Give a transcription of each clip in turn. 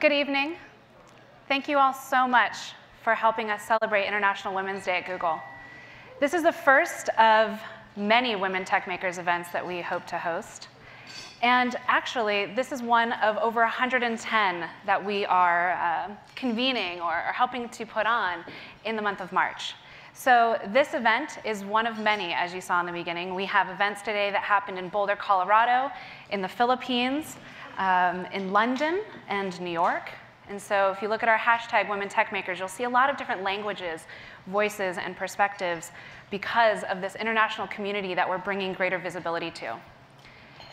Good evening. Thank you all so much for helping us celebrate International Women's Day at Google. This is the first of many Women Techmakers events that we hope to host. And actually, this is one of over 110 that we are convening or helping to put on in the month of March. So this event is one of many, as you saw in the beginning. We have events today that happened in Boulder, Colorado, in the Philippines, in London, and New York. And so if you look at our hashtag Women Techmakers, you'll see a lot of different languages, voices, and perspectives because of this international community that we're bringing greater visibility to.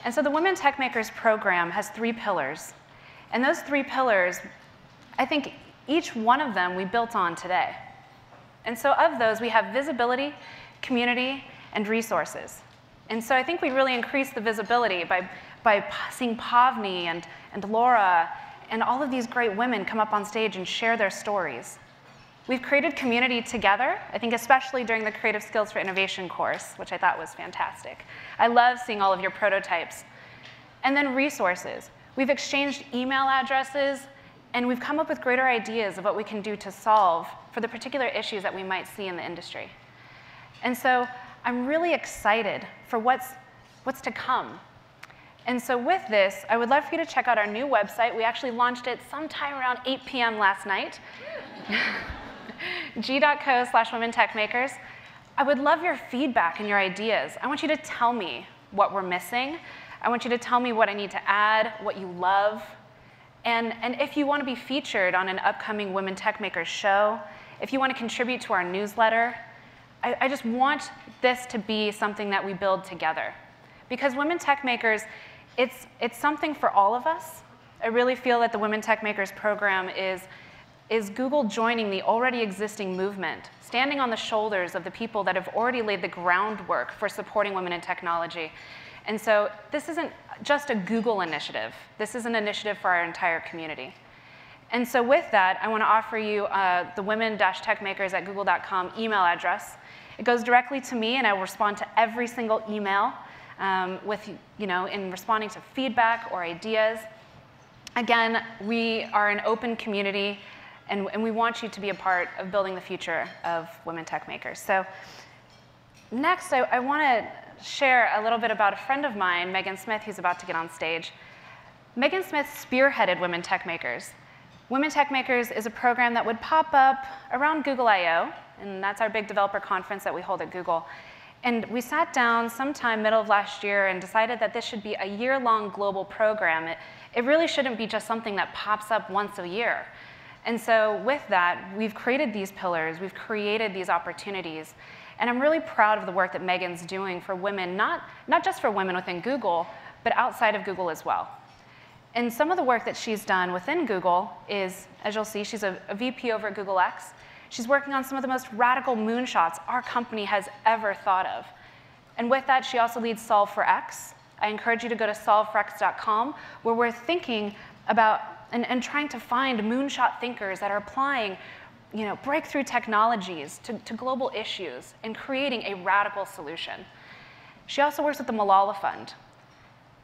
And so the Women Techmakers program has three pillars. And those three pillars, I think each one of them we built on today. And so of those, we have visibility, community, and resources. And so I think we really increased the visibility by seeing Pavni and Laura and all of these great women come up on stage and share their stories. We've created community together, I think especially during the Creative Skills for Innovation course, which I thought was fantastic. I love seeing all of your prototypes. And then resources. We've exchanged email addresses, and we've come up with greater ideas of what we can do to solve for the particular issues that we might see in the industry. And so I'm really excited for what's to come. And so with this, I would love for you to check out our new website. We actually launched it sometime around 8 p.m. last night. g.co/womentechmakers. I would love your feedback and your ideas. I want you to tell me what we're missing. I want you to tell me what I need to add, what you love. And if you want to be featured on an upcoming Women Techmakers show, if you want to contribute to our newsletter, I just want this to be something that we build together. Because Women Techmakers, it's something for all of us. I really feel that the Women Techmakers program is Google joining the already existing movement, standing on the shoulders of the people that have already laid the groundwork for supporting women in technology. And so this isn't just a Google initiative. This is an initiative for our entire community. And so with that, I want to offer you the women-techmakers@google.com email address. It goes directly to me, and I will respond to every single email in responding to feedback or ideas. Again, we are an open community, and we want you to be a part of building the future of Women Techmakers. So next, I want to share a little bit about a friend of mine, Megan Smith, who's about to get on stage. Megan Smith spearheaded Women Techmakers. Women Techmakers is a program that would pop up around Google I.O., and that's our big developer conference that we hold at Google. And we sat down sometime middle of last year and decided that this should be a year-long global program. It really shouldn't be just something that pops up once a year. And so with that, we've created these pillars, we've created these opportunities, and I'm really proud of the work that Megan's doing for women, not just for women within Google, but outside of Google as well. And some of the work that she's done within Google is, as you'll see, she's a VP over at Google X. She's working on some of the most radical moonshots our company has ever thought of. And with that, she also leads Solve for X. I encourage you to go to solveforx.com, where we're thinking about and trying to find moonshot thinkers that are applying breakthrough technologies to global issues and creating a radical solution. She also works with the Malala Fund,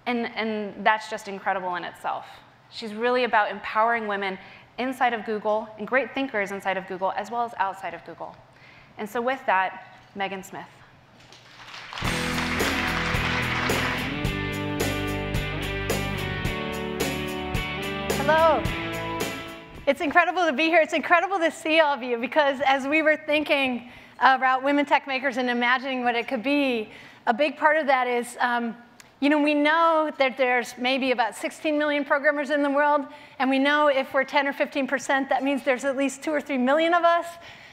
and that's just incredible in itself. She's really about empowering women inside of Google and great thinkers inside of Google as well as outside of Google. And so with that, Megan Smith. Hello. It's incredible to be here. It's incredible to see all of you, because as we were thinking about Women Techmakers and imagining what it could be, a big part of that is, we know that there's maybe about 16 million programmers in the world, and we know if we're 10 or 15%, that means there's at least 2 or 3 million of us.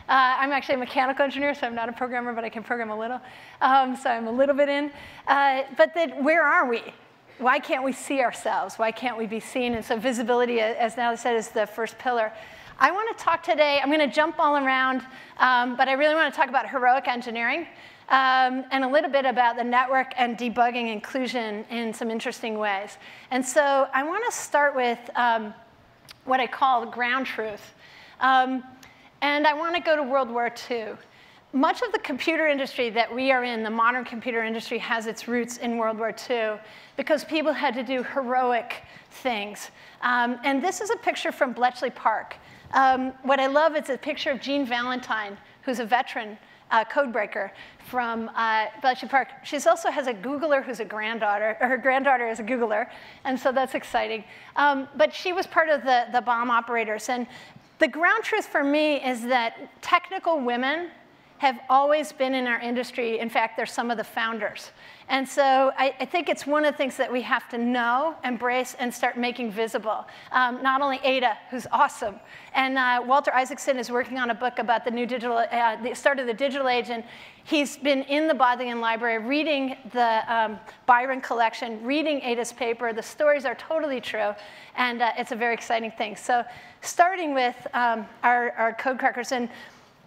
I'm actually a mechanical engineer, so I'm not a programmer, but I can program a little, so I'm a little bit in. But then where are we? Why can't we see ourselves? Why can't we be seen? And so visibility, as Natalie said, is the first pillar. I want to talk today, I'm going to jump all around, but I really want to talk about heroic engineering and a little bit about the network and debugging inclusion in some interesting ways. And so I want to start with what I call ground truth. And I want to go to World War II. much of the computer industry that we are in, the modern computer industry, has its roots in World War II because people had to do heroic things. And this is a picture from Bletchley Park. What I love is a picture of Jean Valentine, who's a veteran codebreaker from Bletchley Park. She also has a Googler who's a granddaughter, or her granddaughter is a Googler, and so that's exciting. But she was part of the bomb operators. And the ground truth for me is that technical women have always been in our industry. In fact, they're some of the founders. And so I think it's one of the things that we have to know, embrace, and start making visible. Not only Ada, who's awesome, and Walter Isaacson is working on a book about the new digital, the start of the digital age, and he's been in the Bodleian Library reading the Byron collection, reading Ada's paper. The stories are totally true, and it's a very exciting thing. So starting with our code crackers, and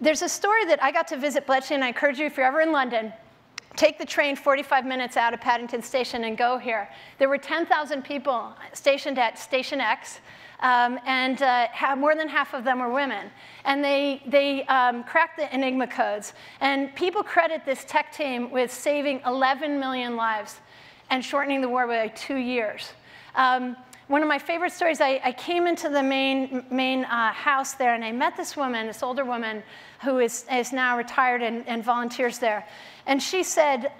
there's a story that I got to visit Bletchley, and I encourage you, if you're ever in London, take the train 45 minutes out of Paddington Station and go here. There were 10,000 people stationed at Station X, and more than half of them were women. And they cracked the Enigma codes. And people credit this tech team with saving 11 million lives and shortening the war by 2 years. One of my favorite stories, I came into the main house there, and I met this woman, this older woman, who is now retired and volunteers there. And she said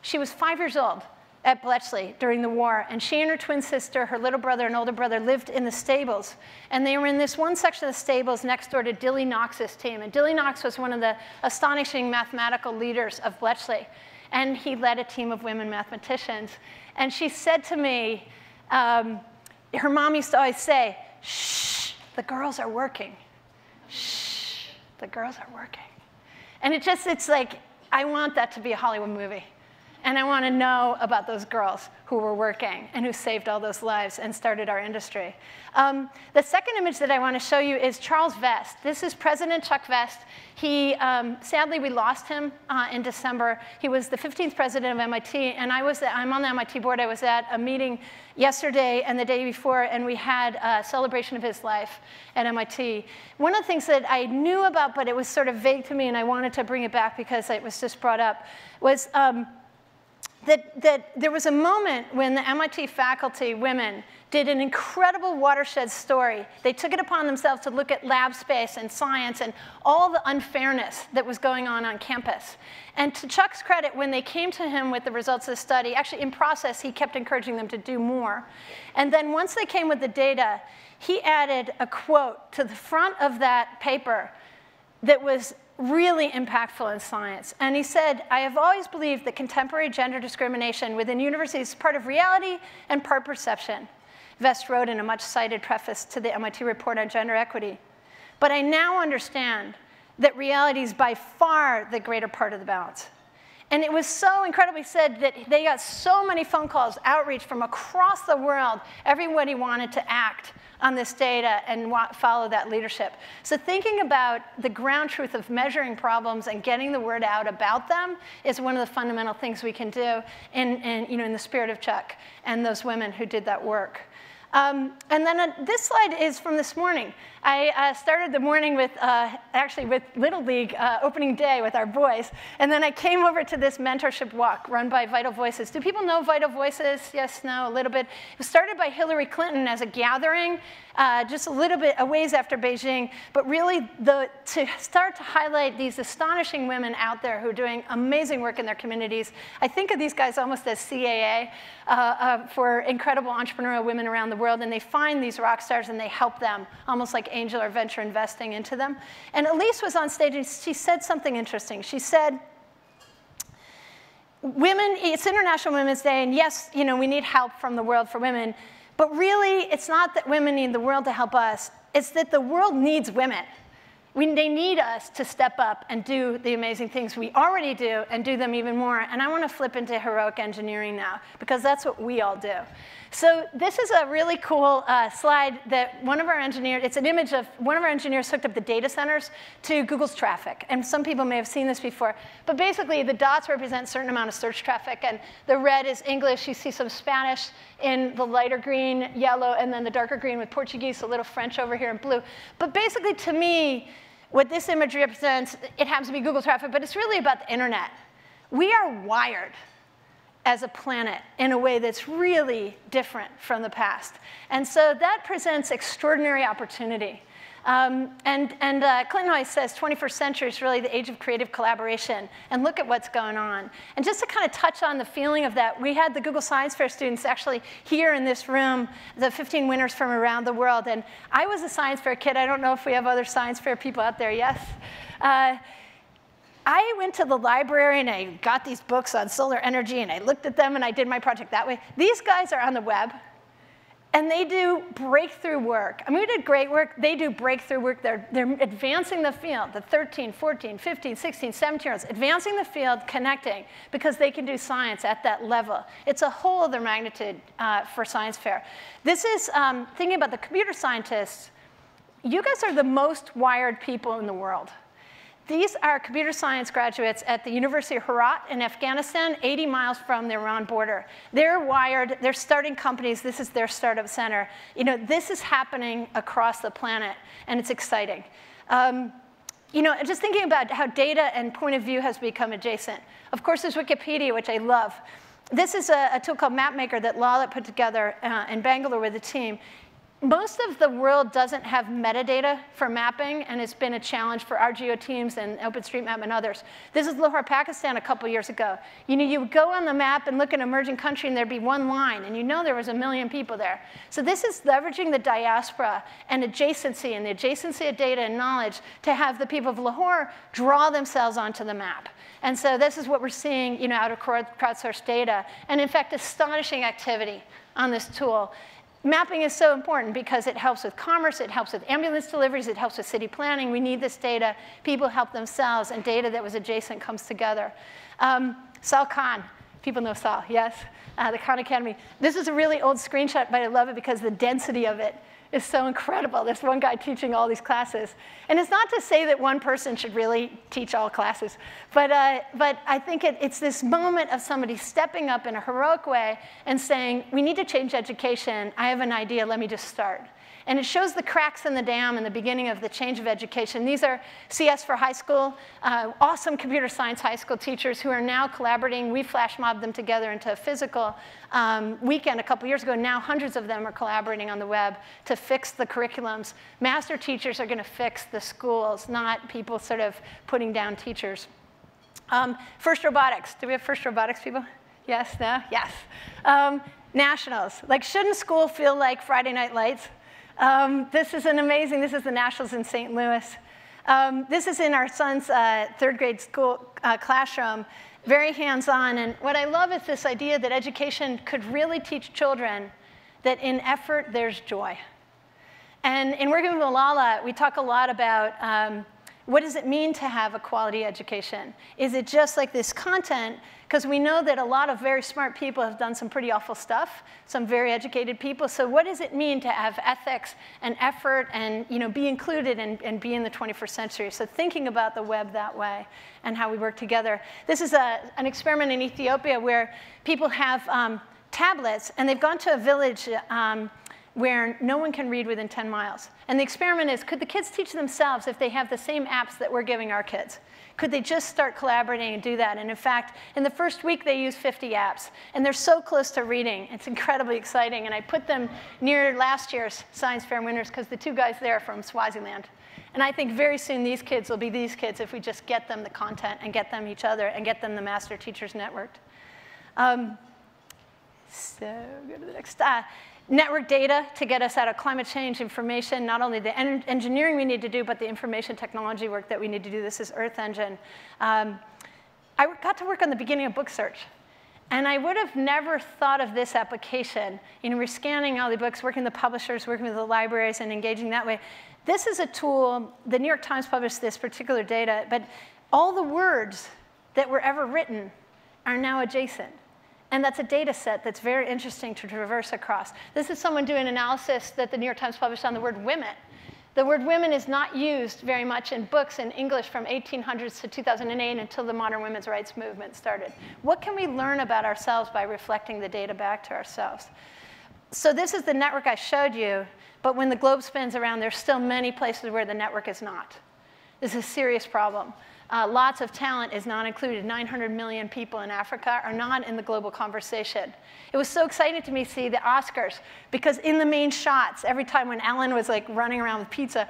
she was 5 years old at Bletchley during the war, and she and her twin sister, her little brother and older brother, lived in the stables. And they were in this one section of the stables next door to Dilly Knox's team. And Dilly Knox was one of the astonishing mathematical leaders of Bletchley, and he led a team of women mathematicians. And she said to me, her mom used to always say, shh, the girls are working. Shh, the girls are working. And it just, it's like, I want that to be a Hollywood movie. And I want to know about those girls who were working and who saved all those lives and started our industry. The second image that I want to show you is Charles Vest. This is President Chuck Vest. He, sadly, we lost him in December. He was the 15th president of MIT, and I'm on the MIT board. I was at a meeting yesterday and the day before, and we had a celebration of his life at MIT. One of the things that I knew about, but it was sort of vague to me, and I wanted to bring it back because it was just brought up, was that there was a moment when the MIT faculty, women, did an incredible watershed story. They took it upon themselves to look at lab space and science and all the unfairness that was going on campus. And to Chuck's credit, when they came to him with the results of the study, actually in process, he kept encouraging them to do more. And then once they came with the data, he added a quote to the front of that paper that was really impactful in science. And he said, I have always believed that contemporary gender discrimination within universities is part of reality and part perception. Vest wrote in a much-cited preface to the MIT report on gender equity. But I now understand that reality is by far the greater part of the balance. And it was so incredibly said that they got so many phone calls, outreach from across the world. Everybody wanted to act on this data and follow that leadership. So thinking about the ground truth of measuring problems and getting the word out about them is one of the fundamental things we can do in the spirit of Chuck and those women who did that work. And then this slide is from this morning. I started the morning with, with Little League opening day with our boys. And then I came over to this mentorship walk run by Vital Voices. Do people know Vital Voices? Yes, no, a little bit. It was started by Hillary Clinton as a gathering, just a little bit a ways after Beijing. But really, to start to highlight these astonishing women out there who are doing amazing work in their communities. I think of these guys almost as CAA for incredible entrepreneurial women around the world. And they find these rock stars and they help them, almost like angel or venture investing into them. And Elise was on stage and she said something interesting. She said, "Women, it's International Women's Day, and yes, we need help from the world for women, but really it's not that women need the world to help us, it's that the world needs women. They need us to step up and do the amazing things we already do and do them even more. And I want to flip into heroic engineering now, because that's what we all do." So this is a really cool slide that one of our engineers, it's an image of one of our engineers hooked up the data centers to Google's traffic. And some people may have seen this before. But basically, the dots represent a certain amount of search traffic. And the red is English. You see some Spanish in the lighter green, yellow, and then the darker green with Portuguese, a little French over here in blue. But basically, to me, What this image represents, it happens to be Google traffic, but it's really about the internet. We are wired as a planet in a way that's really different from the past. And so that presents extraordinary opportunity. Clinton always says 21st century is really the age of creative collaboration, and look at what's going on. And just to kind of touch on the feeling of that, we had the Google Science Fair students actually here in this room, the 15 winners from around the world, and I was a science fair kid. I don't know if we have other science fair people out there, yes? I went to the library and I got these books on solar energy and I looked at them and I did my project that way. These guys are on the web and they do breakthrough work. I mean, we did great work. They do breakthrough work. They're advancing the field, the 13, 14, 15, 16, 17-year-olds, advancing the field, connecting, because they can do science at that level. It's a whole other magnitude for science fair. This is thinking about the computer scientists. You guys are the most wired people in the world. These are computer science graduates at the University of Herat in Afghanistan, 80 miles from the Iran border. They're wired, they're starting companies, this is their startup center. You know, this is happening across the planet, and it's exciting. You know, just thinking about how data and point of view has become adjacent. Of course, there's Wikipedia, which I love. This is a tool called MapMaker that Lalit put together in Bangalore with the team. Most of the world doesn't have metadata for mapping, and it's been a challenge for our geo teams and OpenStreetMap and others. This is Lahore, Pakistan, a couple years ago. You know, you would go on the map and look at an emerging country, and there'd be one line, and you know there was a million people there. So this is leveraging the diaspora and the adjacency of data and knowledge to have the people of Lahore draw themselves onto the map. And so this is what we're seeing, you know, out of crowdsourced data, and in fact, astonishing activity on this tool. Mapping is so important because it helps with commerce, it helps with ambulance deliveries, it helps with city planning. We need this data. People help themselves, and data that was adjacent comes together. Sal Khan. People know Sal, yes? The Khan Academy. This is a really old screenshot, but I love it because the density of it is so incredible. There's one guy teaching all these classes. And it's not to say that one person should really teach all classes, but I think it's this moment of somebody stepping up in a heroic way and saying, we need to change education. I have an idea. Let me just start. And it shows the cracks in the dam in the beginning of the change of education. These are CS for high school, awesome computer science high school teachers who are now collaborating. We flash mobbed them together into a physical weekend a couple years ago. Now hundreds of them are collaborating on the web to fix the curriculums. Master teachers are going to fix the schools, not people sort of putting down teachers. First Robotics. Do we have First Robotics people? Yes, no, yes. Nationals. Like, shouldn't school feel like Friday Night Lights? This is the Nationals in St. Louis. This is in our son's third grade school classroom, very hands-on. And what I love is this idea that education could really teach children that in effort, there's joy. And in working with Malala, we talk a lot about what does it mean to have a quality education? Is it just like this content? Because we know that a lot of very smart people have done some pretty awful stuff, some very educated people. So what does it mean to have ethics and effort and, you know, be included and be in the 21st century? So thinking about the web that way and how we work together. This is an experiment in Ethiopia where people have tablets, and they've gone to a village where no one can read within 10 miles. And the experiment is, could the kids teach themselves if they have the same apps that we're giving our kids? Could they just start collaborating and do that? And in fact, in the first week, they used 50 apps. And they're so close to reading. It's incredibly exciting. And I put them near last year's Science Fair winners because the two guys there are from Swaziland. And I think very soon these kids will be these kids if we just get them the content and get them each other and get them the master teachers networked. So go to the next. Network data to get us out of climate change information, not only the engineering we need to do, but the information technology work that we need to do. This is Earth Engine. I got to work on the beginning of book search. And I would have never thought of this application. You know, we're scanning all the books, working with the publishers, working with the libraries, and engaging that way. This is a tool. The New York Times published this particular data. But all the words that were ever written are now adjacent. And that's a data set that's very interesting to traverse across. This is someone doing analysis that the New York Times published on the word women. The word women is not used very much in books in English from 1800s to 2008 until the modern women's rights movement started. What can we learn about ourselves by reflecting the data back to ourselves? So this is the network I showed you, but when the globe spins around, there's still many places where the network is not. This is a serious problem. Lots of talent is not included. 900 million people in Africa are not in the global conversation. It was so exciting to me to see the Oscars, because in the main shots, every time when Ellen was like running around with pizza,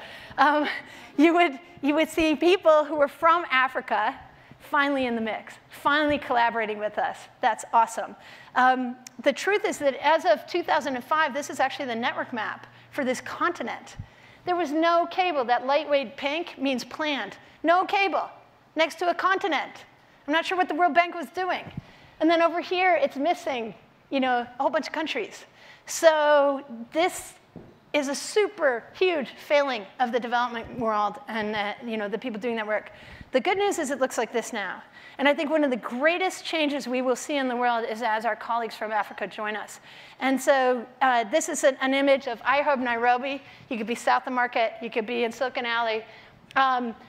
you would see people who were from Africa finally in the mix, finally collaborating with us. That's awesome. The truth is that as of 2005, this is actually the network map for this continent. There was no cable. That lightweight pink means planned. No cable next to a continent. I'm not sure what the World Bank was doing. And then over here, it's missing, you know, a whole bunch of countries. So this is a super huge failing of the development world and you know, the people doing that work. The good news is it looks like this now. And I think one of the greatest changes we will see in the world is as our colleagues from Africa join us. And so this is an image of iHub Nairobi. You could be south of Market. You could be in Silicon Alley.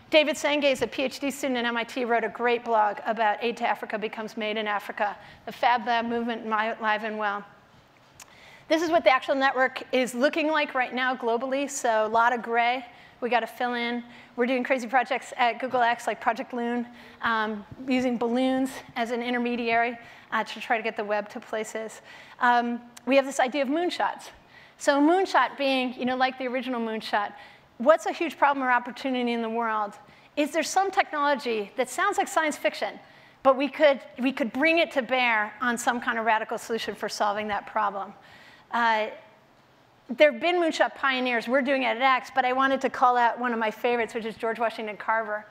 David Senge is a PhD student at MIT, wrote a great blog about Aid to Africa Becomes Made in Africa, the Fab Lab movement live and well. This is what the actual network is looking like right now globally, so a lot of gray. We got to fill in. We're doing crazy projects at Google X, like Project Loon, using balloons as an intermediary to try to get the web to places. We have this idea of moonshots. So moonshot being, you know, like the original moonshot, what's a huge problem or opportunity in the world? Is there some technology that sounds like science fiction, but we could bring it to bear on some kind of radical solution for solving that problem? There have been moonshot pioneers. We're doing it at X, but I wanted to call out one of my favorites, which is George Washington Carver,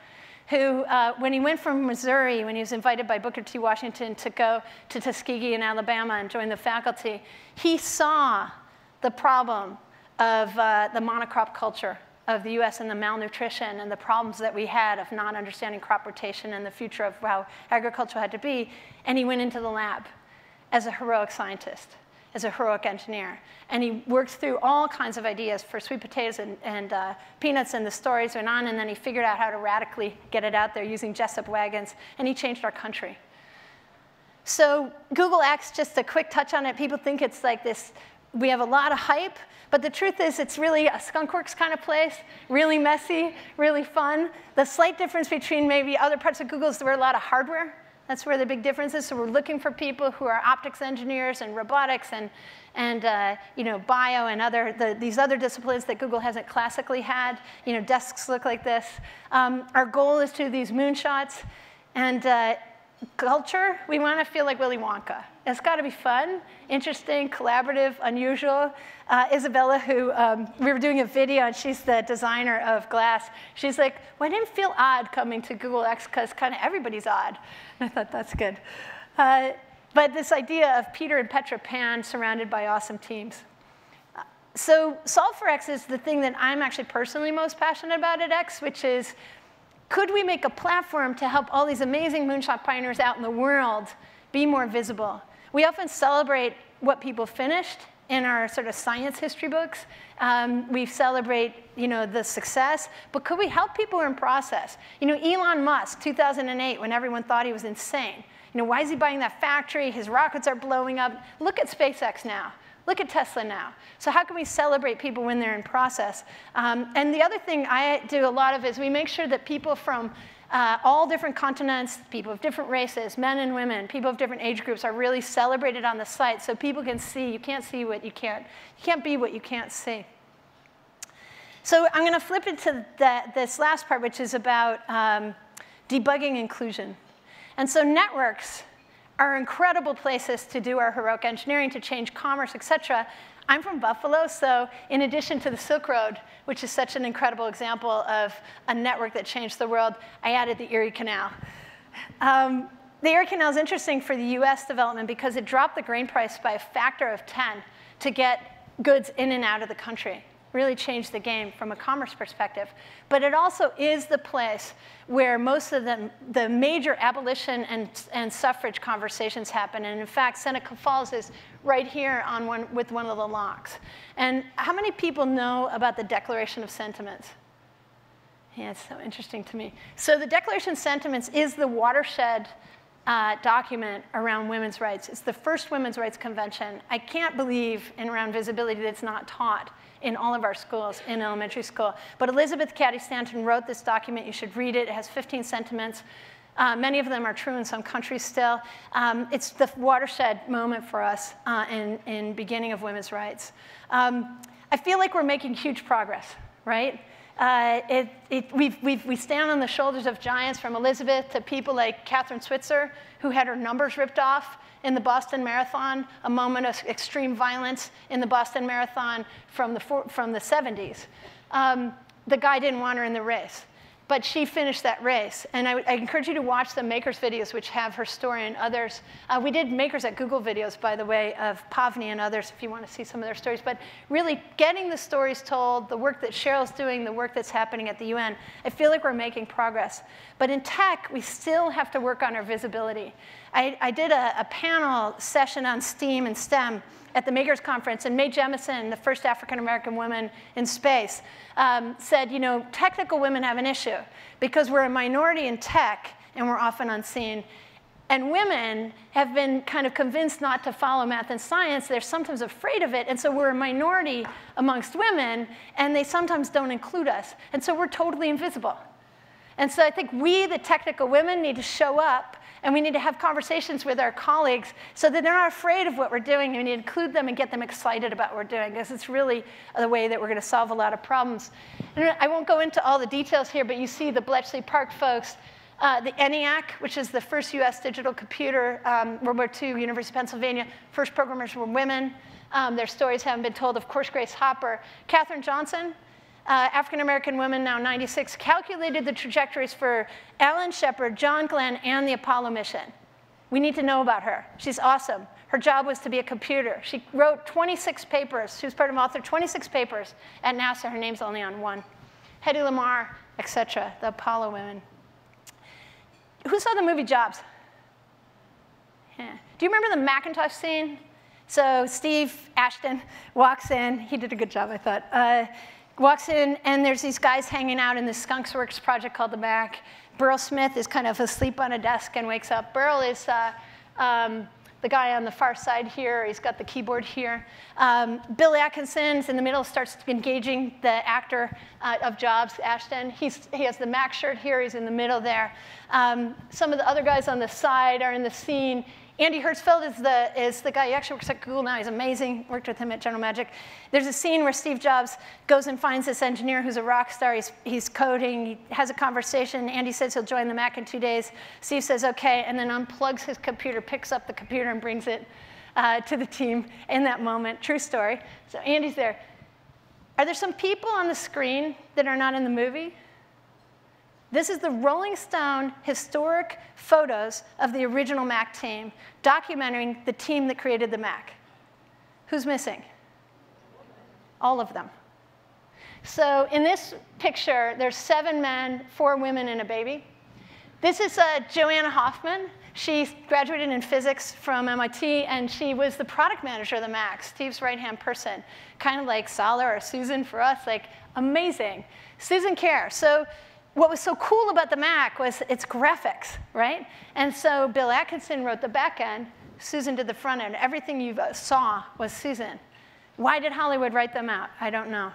who, when he went from Missouri, when he was invited by Booker T. Washington to go to Tuskegee in Alabama and join the faculty, he saw the problem of the monocrop culture of the US and the malnutrition and the problems that we had of not understanding crop rotation and the future of how agriculture had to be. And he went into the lab as a heroic scientist, as a heroic engineer. And he works through all kinds of ideas for sweet potatoes and peanuts, and the stories went on. And then he figured out how to radically get it out there using Jessup wagons. And he changed our country. So Google X, just a quick touch on it. People think it's like this. We have a lot of hype. But the truth is, it's really a skunkworks kind of place, really messy, really fun. The slight difference between maybe other parts of Google is there were a lot of hardware. That's where the big difference is. So we're looking for people who are optics engineers and robotics and you know, bio and these other disciplines that Google hasn't classically had. You know, desks look like this. Our goal is to do these moonshots. And culture, we want to feel like Willy Wonka. It's got to be fun, interesting, collaborative, unusual. Isabella, who we were doing a video, and she's the designer of Glass. She's like, well, I didn't feel odd coming to Google X because kind of everybody's odd. And I thought, that's good. But this idea of Peter and Petra Pan surrounded by awesome teams. So Solve for X is the thing that I'm actually personally most passionate about at X, which is, could we make a platform to help all these amazing moonshot pioneers out in the world be more visible? We often celebrate what people finished in our sort of science history books. We celebrate, you know, the success. But could we help people in process? You know, Elon Musk, 2008, when everyone thought he was insane. You know, why is he buying that factory? His rockets are blowing up. Look at SpaceX now. Look at Tesla now. So how can we celebrate people when they're in process? And the other thing I do a lot of is we make sure that people from all different continents, people of different races, men and women, people of different age groups are really celebrated on the site so people can see. You can't see what you can't be what you can't see. So I'm going to flip into this last part, which is about debugging inclusion. And so networks are incredible places to do our heroic engineering, to change commerce, et cetera. I'm from Buffalo, so in addition to the Silk Road, which is such an incredible example of a network that changed the world, I added the Erie Canal. The Erie Canal is interesting for the US development because it dropped the grain price by a factor of 10 to get goods in and out of the country. Really changed the game from a commerce perspective. But it also is the place where most of the major abolition and suffrage conversations happen. And in fact, Seneca Falls is right here on one of the locks. And how many people know about the Declaration of Sentiments? Yeah, it's so interesting to me. So the Declaration of Sentiments is the watershed document around women's rights. It's the first women's rights convention. I can't believe in around visibility that's not taught in all of our schools in elementary school. But Elizabeth Cady Stanton wrote this document. You should read it. It has 15 sentiments. Many of them are true in some countries still. It's the watershed moment for us in beginning of women's rights. I feel like we're making huge progress, right? We stand on the shoulders of giants, from Elizabeth to people like Katherine Switzer, who had her numbers ripped off in the Boston Marathon, a moment of extreme violence in the Boston Marathon from the 70s. The guy didn't want her in the race, but she finished that race. And I encourage you to watch the Makers videos, which have her story and others. We did Makers at Google videos, by the way, of Pavni and others, if you want to see some of their stories. But really getting the stories told, the work that Cheryl's doing, the work that's happening at the UN, I feel like we're making progress. But in tech, we still have to work on our visibility. I did a panel session on STEAM and STEM at the Makers Conference, and Mae Jemison, the first African-American woman in space, said, you know, technical women have an issue because we're a minority in tech and we're often unseen. And women have been kind of convinced not to follow math and science. They're sometimes afraid of it. And so we're a minority amongst women, and they sometimes don't include us. And so we're totally invisible. And so I think we, the technical women, need to show up, and we need to have conversations with our colleagues so that they're not afraid of what we're doing. And we need to include them and get them excited about what we're doing, because it's really the way that we're going to solve a lot of problems. And I won't go into all the details here, but you see the Bletchley Park folks, the ENIAC, which is the first US digital computer, World War II, University of Pennsylvania. First programmers were women. Their stories haven't been told. Of course, Grace Hopper. Katherine Johnson, African-American woman, now 96, calculated the trajectories for Alan Shepard, John Glenn, and the Apollo mission. We need to know about her. She's awesome. Her job was to be a computer. She wrote 26 papers. She was part of author 26 papers at NASA. Her name's only on one. Hedy Lamarr, et cetera, the Apollo women. Who saw the movie Jobs? Yeah. Do you remember the Macintosh scene? So Steve Ashton walks in. He did a good job, I thought. Walks in, and there's these guys hanging out in this Skunks Works project called the Mac. Burl Smith is kind of asleep on a desk and wakes up. Burl is the guy on the far side here. He's got the keyboard here. Bill Atkinson's in the middle, starts engaging the actor of Jobs, Ashton. He has the Mac shirt here. He's in the middle there. Some of the other guys on the side are in the scene. Andy Hertzfeld is the guy who actually works at Google now. He's amazing. Worked with him at General Magic. There's a scene where Steve Jobs goes and finds this engineer who's a rock star. He's coding. He has a conversation. Andy says he'll join the Mac in 2 days. Steve says, OK, and then unplugs his computer, picks up the computer, and brings it to the team in that moment. True story. So Andy's there. Are there some people on the screen that are not in the movie? This is the Rolling Stone historic photos of the original Mac team, documenting the team that created the Mac. Who's missing? All of them. So in this picture, there's 7 men, 4 women, and a baby. This is Joanna Hoffman. She graduated in physics from MIT, and she was the product manager of the Mac, Steve's right-hand person, kind of like Sala or Susan for us, like amazing. Susan Kerr. So what was so cool about the Mac was its graphics, right? And so Bill Atkinson wrote the back end. Susan did the front end. Everything you saw was Susan. Why did Hollywood write them out? I don't know.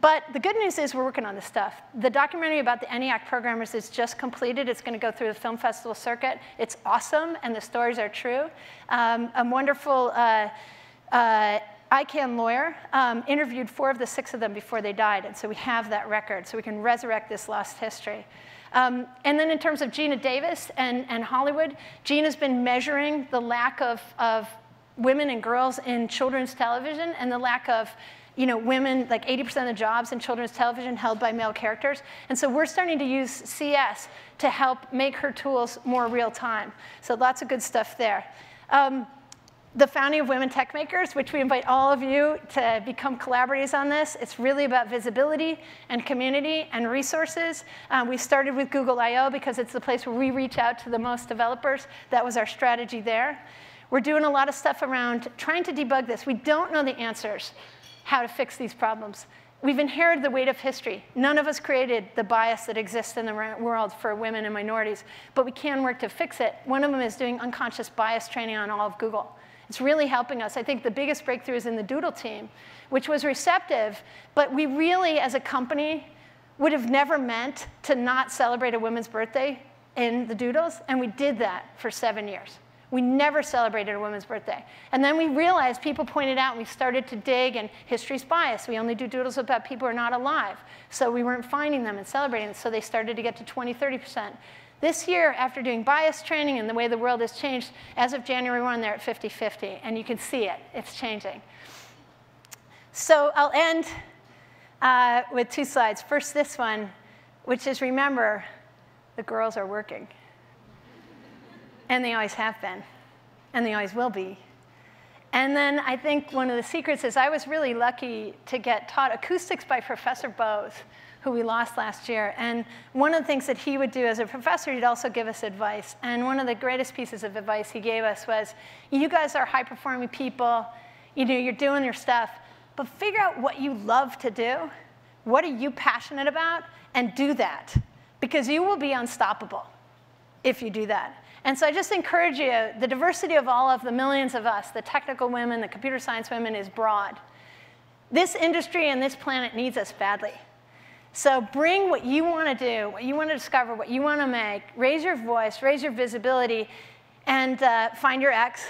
But the good news is we're working on this stuff. The documentary about the ENIAC programmers is just completed. It's going to go through the film festival circuit. It's awesome, and the stories are true. A wonderful ICANN lawyer interviewed 4 of the 6 of them before they died, and so we have that record, so we can resurrect this lost history. And then in terms of Gina Davis and Hollywood, Gina's been measuring the lack of women and girls in children's television and the lack of women, like 80% of the jobs in children's television held by male characters. And so we're starting to use CS to help make her tools more real time. So lots of good stuff there. The founding of Women Techmakers, which we invite all of you to become collaborators on this. It's really about visibility and community and resources. We started with Google I.O. because it's the place where we reach out to the most developers. That was our strategy there. We're doing a lot of stuff around trying to debug this. We don't know the answers, how to fix these problems. We've inherited the weight of history. None of us created the bias that exists in the world for women and minorities, but we can work to fix it. One of them is doing unconscious bias training on all of Google. It's really helping us. I think the biggest breakthrough is in the Doodle team, which was receptive, but we really, as a company, would have never meant to not celebrate a woman's birthday in the Doodles, and we did that for 7 years. We never celebrated a woman's birthday. And then we realized, people pointed out, and we started to dig, and history's biased. We only do doodles about people who are not alive. So we weren't finding them and celebrating them, so they started to get to 20, 30%. This year, after doing bias training and the way the world has changed, as of January 1, they're at 50-50, and you can see it. It's changing. So I'll end with two slides. First, this one, which is, remember, the girls are working. And they always have been, and they always will be. And then I think one of the secrets is I was really lucky to get taught acoustics by Professor Bose, who we lost last year. And one of the things that he would do as a professor, he'd also give us advice. And one of the greatest pieces of advice he gave us was, you guys are high-performing people. You know, you're doing your stuff. But figure out what you love to do, what are you passionate about, and do that. Because you will be unstoppable if you do that. And so I just encourage you, the diversity of all of the millions of us, the technical women, the computer science women, is broad. This industry and this planet needs us badly. So bring what you want to do, what you want to discover, what you want to make, raise your voice, raise your visibility, and find your X,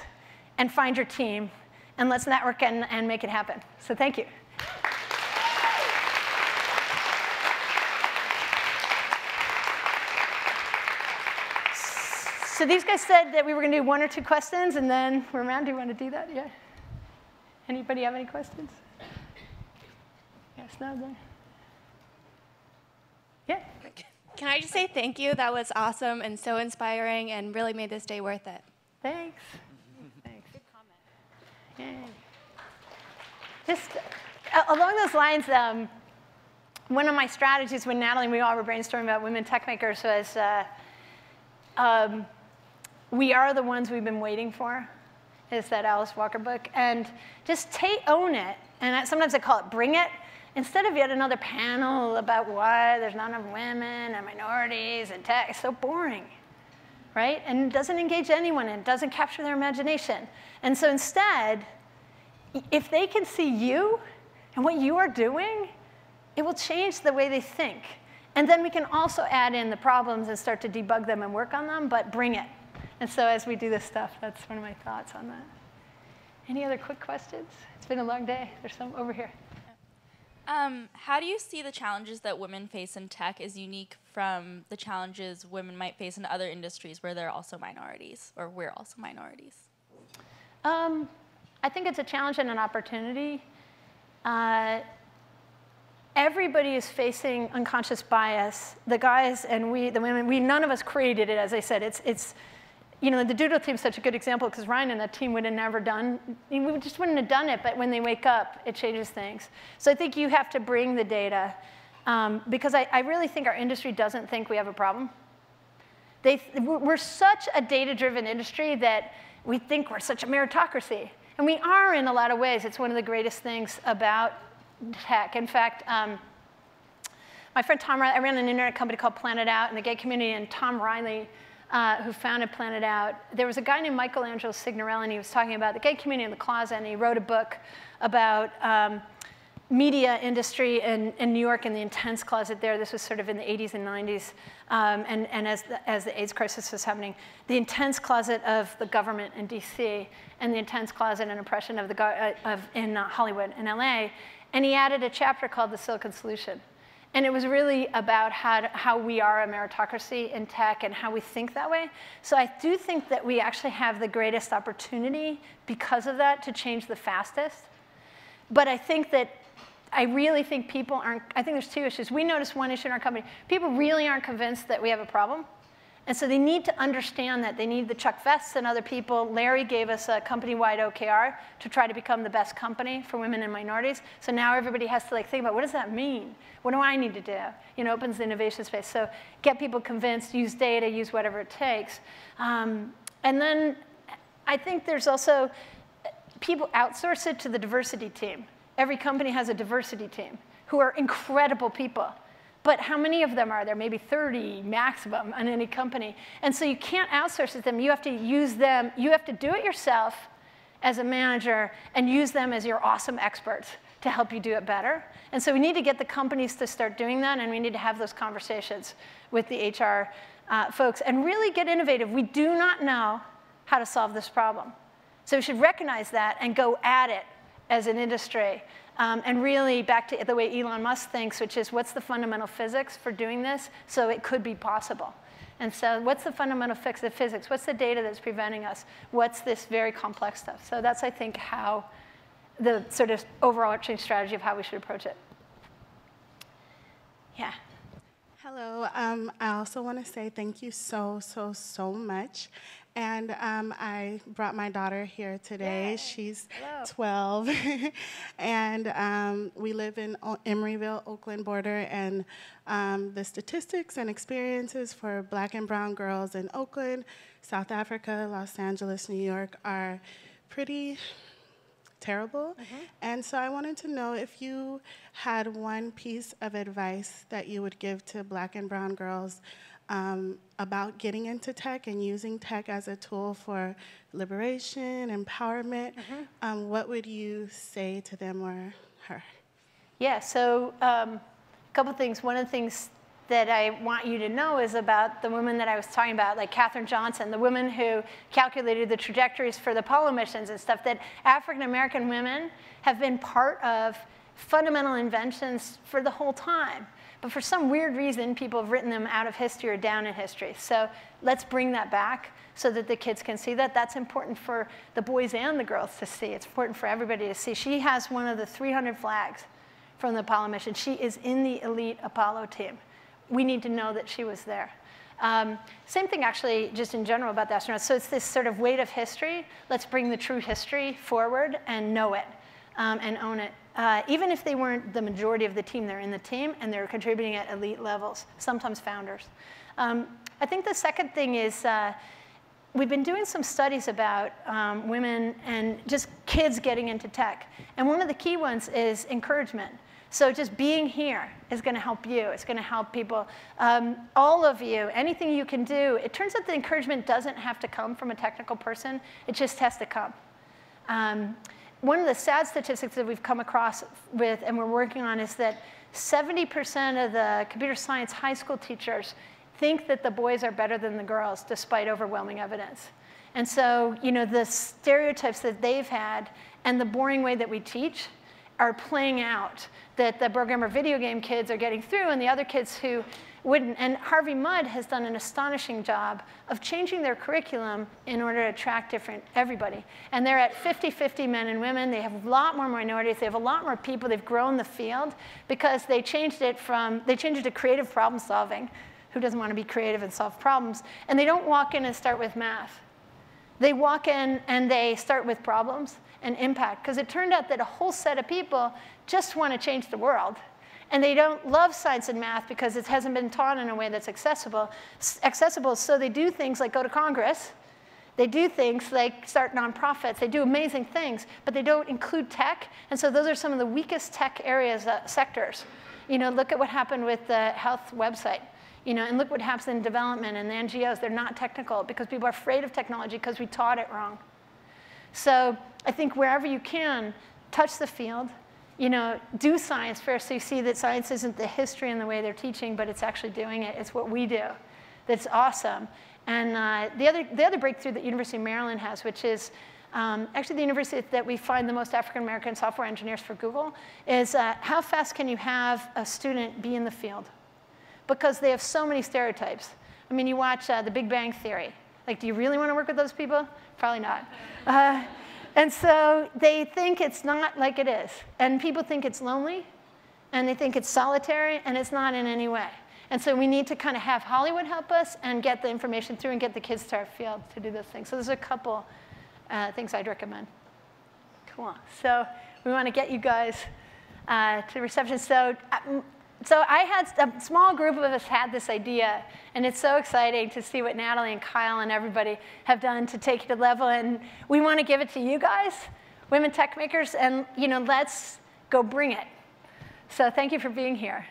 and find your team, and let's network and make it happen. So thank you. So these guys said that we were going to do one or two questions, and then we're around. Do you want to do that? Yeah. Anybody have any questions? Yes, no, there. Yeah. Can I just say thank you? That was awesome and so inspiring, and really made this day worth it. Thanks. Thanks. Good comment. Yay. Just along those lines, one of my strategies when Natalie and we all were brainstorming about Women Techmakers was. We are the ones we've been waiting for, is that Alice Walker book. And just own it. And sometimes I call it bring it. Instead of yet another panel about why there's not enough women and minorities and tech. It's so boring, right? And it doesn't engage anyone, and it doesn't capture their imagination. And so instead, if they can see you and what you are doing, it will change the way they think. And then we can also add in the problems and start to debug them and work on them, but bring it. And so as we do this stuff, that's one of my thoughts on that. Any other quick questions? It's been a long day. There's some over here. How do you see the challenges that women face in tech as unique from the challenges women might face in other industries where they're also minorities, or we're also minorities? I think it's a challenge and an opportunity. Everybody is facing unconscious bias. The guys and we, the women, none of us created it, as I said. It's you know, the Doodle team is such a good example, because Ryan and that team would have never done, we just wouldn't have done it, but when they wake up, it changes things. So I think you have to bring the data, because I really think our industry doesn't think we have a problem. We're such a data-driven industry that we think we're such a meritocracy. And we are in a lot of ways. It's one of the greatest things about tech. In fact, my friend Tom Riley, I ran an internet company called Planet Out in the gay community, and Tom Riley, who founded Planet Out, there was a guy named Michelangelo Signorelli, and he was talking about the gay community in the closet, and he wrote a book about media industry in New York and the intense closet there. This was sort of in the 80s and 90s, and as the AIDS crisis was happening, the intense closet of the government in DC, and the intense closet and oppression of in Hollywood and LA. And he added a chapter called The Silicon Solution. And it was really about how we are a meritocracy in tech and how we think that way. So I do think that we actually have the greatest opportunity because of that to change the fastest. But I think that I think there's two issues. We noticed one issue in our company. People really aren't convinced that we have a problem. And so they need to understand that. They need the Chuck Vests and other people. Larry gave us a company-wide OKR to try to become the best company for women and minorities. So now everybody has to think about, what does that mean? What do I need to do? You know, opens the innovation space. So get people convinced, use data, use whatever it takes. And then I think there's also, people outsource it to the diversity team. Every company has a diversity team who are incredible people. But how many of them are there? Maybe 30 maximum on any company. And so you can't outsource it to them. You have to use them. You have to do it yourself as a manager and use them as your awesome experts to help you do it better. And so we need to get the companies to start doing that, and we need to have those conversations with the HR folks and really get innovative. We do not know how to solve this problem. So we should recognize that and go at it as an industry. And really back to the way Elon Musk thinks, which is what's the fundamental physics for doing this so it could be possible. And so what's the fundamental fix of physics? What's the data that's preventing us? What's this very complex stuff? So that's, I think, how the sort of overall change strategy of how we should approach it. Yeah. Hello. I also want to say thank you so much. And I brought my daughter here today. Yay. She's Hello. 12. And we live in Emeryville, Oakland border. And the statistics and experiences for Black and brown girls in Oakland, South Africa, Los Angeles, New York are pretty terrible. Mm-hmm. And so I wanted to know if you had one piece of advice that you would give to Black and brown girls about getting into tech and using tech as a tool for liberation, empowerment. Mm-hmm. What would you say to them or her? Yeah, so a couple things. One of the things that I want you to know is about the woman that I was talking about, like Katherine Johnson, the woman who calculated the trajectories for the Apollo missions and stuff, that African-American women have been part of fundamental inventions for the whole time. But for some weird reason, people have written them out of history or down in history. So let's bring that back so that the kids can see that. That's important for the boys and the girls to see. It's important for everybody to see. She has one of the 300 flags from the Apollo mission. She is in the elite Apollo team. We need to know that she was there. Same thing, actually, just in general about the astronauts. So it's this sort of weight of history. Let's bring the true history forward and know it and own it. Even if they weren't the majority of the team, they're in the team, and they're contributing at elite levels, sometimes founders. I think the second thing is we've been doing some studies about women and just kids getting into tech. And one of the key ones is encouragement. So just being here is going to help you. It's going to help people. All of you, anything you can do. It turns out the encouragement doesn't have to come from a technical person. It just has to come. One of the sad statistics that we've come across with and we're working on is that 70% of the computer science high school teachers think that the boys are better than the girls, despite overwhelming evidence. And so the stereotypes that they've had and the boring way that we teach are playing out, that the programmer video game kids are getting through and the other kids who wouldn't. And Harvey Mudd has done an astonishing job of changing their curriculum in order to attract everybody. And they're at 50-50 men and women. They have a lot more minorities. They have a lot more people. They've grown the field because they changed it from, they changed it to creative problem solving. Who doesn't want to be creative and solve problems? And they don't walk in and start with math. They walk in and they start with problems and impact. Because it turned out that a whole set of people just want to change the world. And they don't love science and math because it hasn't been taught in a way that's accessible. So they do things like go to Congress. They do things like start nonprofits. They do amazing things, but they don't include tech. And so those are some of the weakest tech areas, sectors. Look at what happened with the health website. And look what happens in development and the NGOs. They're not technical because people are afraid of technology because we taught it wrong. So I think wherever you can, touch the field. Do science first so you see that science isn't the history and the way they're teaching, but it's actually doing it. It's what we do that's awesome. And the other breakthrough that University of Maryland has, which is actually the university that we find the most African-American software engineers for Google, is how fast can you have a student be in the field? Because they have so many stereotypes. I mean, you watch The Big Bang Theory. Like, do you really want to work with those people? Probably not. And so they think it's not like it is. And people think it's lonely, and they think it's solitary, and it's not in any way. And so we need to kind of have Hollywood help us and get the information through and get the kids to our field to do those things. So there's a couple things I'd recommend. Cool. So we want to get you guys to reception. So I had a small group of us had this idea, and it's so exciting to see what Natalie and Kyle and everybody have done to take it to level. And we want to give it to you guys, Women Techmakers, and let's go bring it. So thank you for being here.